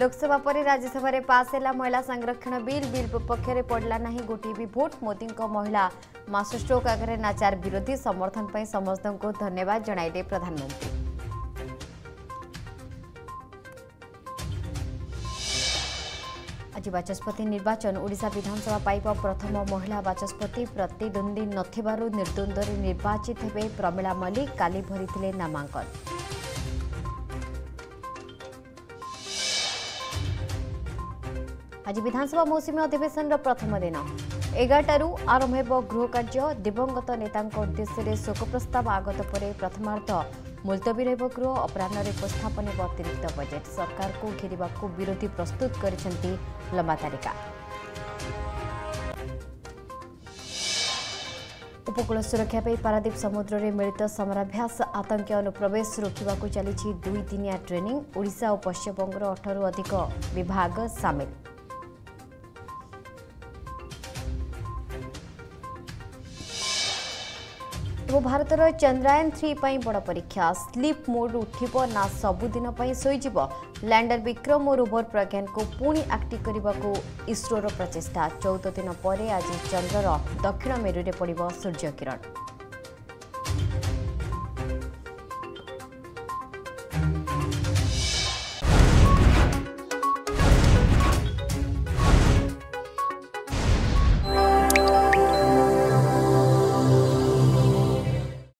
लोकसभा पर राज्यसभा रे पास है महिला संरक्षण बिल विपक्ष पड़ला नहीं गोटे भी भोट। मोदी महिला मास्टरस्ट्रोक आगे नाचार विरोधी समर्थन पर समस्त को धन्यवाद जणाइले प्रधानमंत्री। आज बाचस्पति निर्वाचन ओडिशा विधानसभा पाइप प्रथम महिला बाचस्पति प्रतिद्वंदी निर्द्वंद निर्वाचित होबे प्रमिला मल्लिक काली भरी नामांकन। आज विधानसभा मौसुमी अधिवेशन प्रथम दिन 11 आरंभ हो गृह कार्य। दिवंगत नेता उद्देश्य में शोक प्रस्ताव आगत पर प्रथमार्ध मुलतवी रह अपराह्न उपस्थापन अतिरिक्त बजेट। सरकार को घेरिबा को विरोधी प्रस्तुत कर लंबा तालिका। उपकूल सुरक्षा पर पारादीप समुद्र में मिलित समराभ्यास आतंकी अनुप्रवेश रोकने को चली दुई दिनिया ट्रेनिंग। ओडिशा और पश्चिम बंगर 8 अधिक विभाग सामिल। भारतर चंद्रायन 3 बड़ परीक्षा स्लीप मोड उठिब ना सबुदिन शोईब। लैंडर विक्रम और रोवर प्रज्ञान को पुणी एक्टिव करने को इसरो प्रचेषा। 14 दिन पर आज चंद्रर दक्षिण मेरु में पड़िब सूर्य किरण।